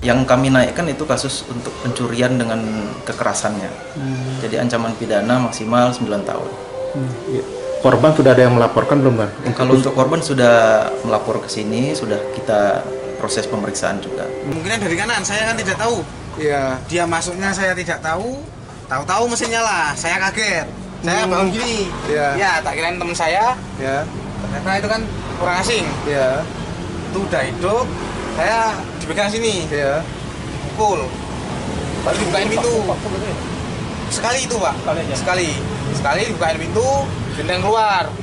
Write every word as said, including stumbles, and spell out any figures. Yang kami naikkan itu kasus untuk pencurian dengan kekerasannya. Hmm. Jadi ancaman pidana maksimal sembilan tahun. Hmm. Ya. Korban sudah ada yang melaporkan belum, Bang? Ya, kalau untuk korban sudah melapor ke sini, sudah kita proses pemeriksaan juga. Mungkin dari kanan, saya kan tidak tahu. Ya. Dia masuknya saya tidak tahu, tahu-tahu mesinnya lah, saya kaget. Saya hmm. bangun gini, ya. ya tak kirain teman saya, ya. Karena itu kan orang asing. Ya. Itu udah hidup, saya dipegang sini, iya. Pukul, lalu dibukain pintu, sekali itu pak, sekali, sekali dibukain pintu, gendeng keluar,